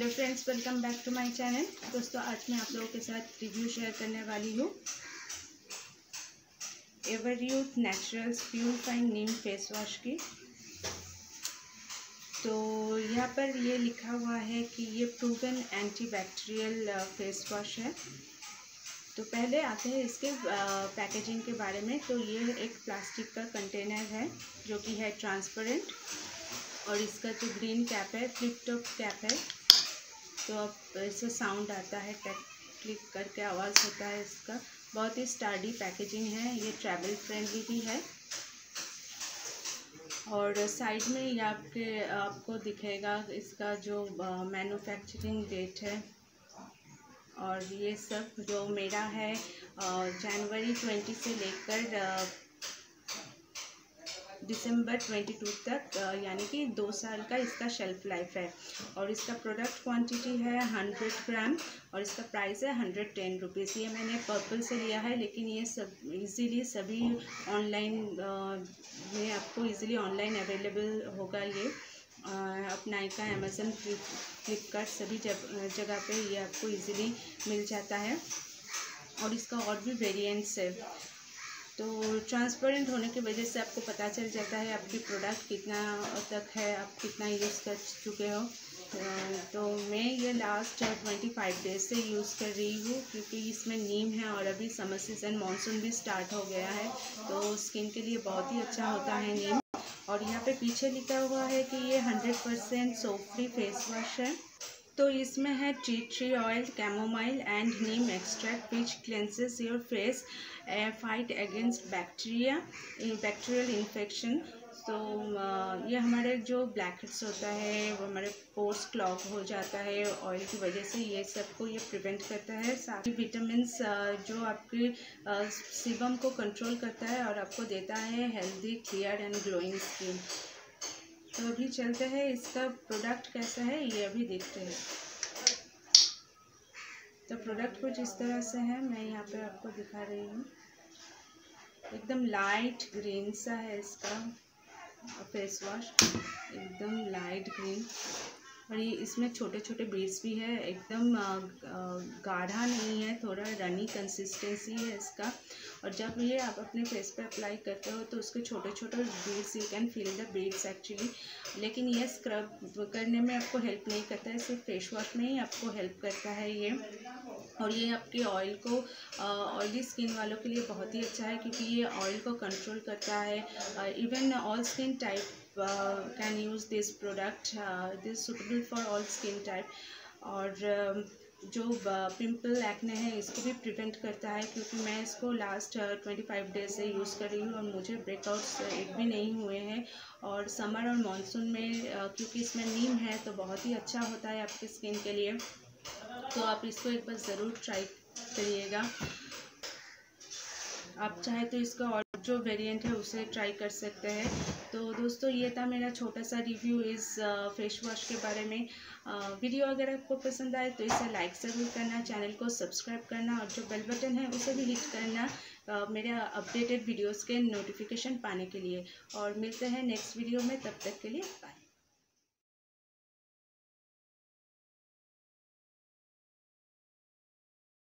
Hello friends, welcome back to my channel. दोस्तों, आज मैं आप लोगों के साथ रिव्यू शेयर करने वाली हूँ everything naturals purifying neem face wash की। तो यहाँ पर ये लिखा हुआ है कि ये प्रूवन एंटीबैक्टीरियल फेस वॉश है। तो पहले आते हैं इसके पैकेजिंग के बारे में। तो ये एक प्लास्टिक का कंटेनर है जो कि है ट्रांसपेरेंट, और इसका जो ग्रीन कैप है, फ्लिप टॉप कैप है। तो अब इससे साउंड आता है, टैक क्लिक करके आवाज़ होता है इसका। बहुत ही स्टार्डी पैकेजिंग है, ये ट्रैवल फ्रेंडली भी है। और साइड में ये आपको दिखेगा इसका जो मैन्युफैक्चरिंग डेट है। और ये सब जो मेरा है जनवरी 20 से लेकर दिसंबर 22 तक, यानी कि 2 साल का इसका शेल्फ लाइफ है। और इसका प्रोडक्ट क्वांटिटी है 100 ग्राम और इसका प्राइस है 110 रुपीज़। ये मैंने पर्पल से लिया है, लेकिन ये सब इजीली सभी ऑनलाइन में आपको इजीली ऑनलाइन अवेलेबल होगा। ये अपना का अमेज़न, फ्लिपकार्ट सभी जगह पे ये आपको इजीली मिल जाता है। और इसका और भी वेरिएंट्स है, तो ट्रांसपेरेंट होने की वजह से आपको पता चल जाता है आपकी प्रोडक्ट कितना तक है, आप कितना यूज़ कर चुके हो। तो मैं ये लास्ट 25 डेज से यूज़ कर रही हूँ, क्योंकि इसमें नीम है और अभी समर सीज़न, मॉनसून भी स्टार्ट हो गया है, तो स्किन के लिए बहुत ही अच्छा होता है नीम। और यहाँ पे पीछे लिखा हुआ है कि ये 100% सोप फ्री फेस वॉश है। तो इसमें है tea tree oil, chamomile and neem extract, which cleanses your face, fight against bacterial infection. तो ये हमारे जो ब्लैकहेड्स होता है, वो हमारे पोर्स क्लॉग हो जाता है ऑयल की वजह से, ये सबको ये प्रिवेंट करता है। साथ ही विटामिन्स जो आपके सीबम को कंट्रोल करता है और आपको देता है healthy, clear and glowing skin. तो अभी चलते हैं इसका प्रोडक्ट कैसा है ये अभी देखते हैं। तो प्रोडक्ट कुछ इस तरह से है, मैं यहाँ पे आपको दिखा रही हूँ। एकदम लाइट ग्रीन सा है इसका फेस वॉश, एकदम लाइट ग्रीन। और ये इसमें छोटे छोटे बीड्स भी है, एकदम गाढ़ा नहीं है, थोड़ा रनी कंसिस्टेंसी है इसका। और जब ये आप अपने फेस पे अप्लाई करते हो तो उसके छोटे छोटे beads, you can feel the beads actually. लेकिन ये स्क्रब करने में आपको हेल्प नहीं करता है, सिर्फ फेस वॉश में ही आपको हेल्प करता है ये। और ये आपके ऑयल को, ऑयली स्किन वालों के लिए बहुत ही अच्छा है, क्योंकि ये ऑयल को कंट्रोल करता है। Even all skin type can use this product, this suitable for all skin type. और जो पिंपल एक्ने है इसको भी प्रिवेंट करता है, क्योंकि मैं इसको लास्ट 25 डेज से यूज़ कर रही हूँ और मुझे ब्रेकआउट्स एक भी नहीं हुए हैं। और समर और मॉनसून में क्योंकि इसमें नीम है तो बहुत ही अच्छा होता है आपकी स्किन के लिए। तो आप इसको एक बार ज़रूर ट्राई करिएगा। आप चाहे तो इसका और जो वेरिएंट है उसे ट्राई कर सकते हैं। तो दोस्तों, ये था मेरा छोटा सा रिव्यू इस फेस वॉश के बारे में। वीडियो अगर आपको पसंद आए तो इसे लाइक ज़रूर करना, चैनल को सब्सक्राइब करना और जो बेल बटन है उसे भी हिट करना मेरे अपडेटेड वीडियोस के नोटिफिकेशन पाने के लिए। और मिलते हैं नेक्स्ट वीडियो में, तब तक के लिए बाय।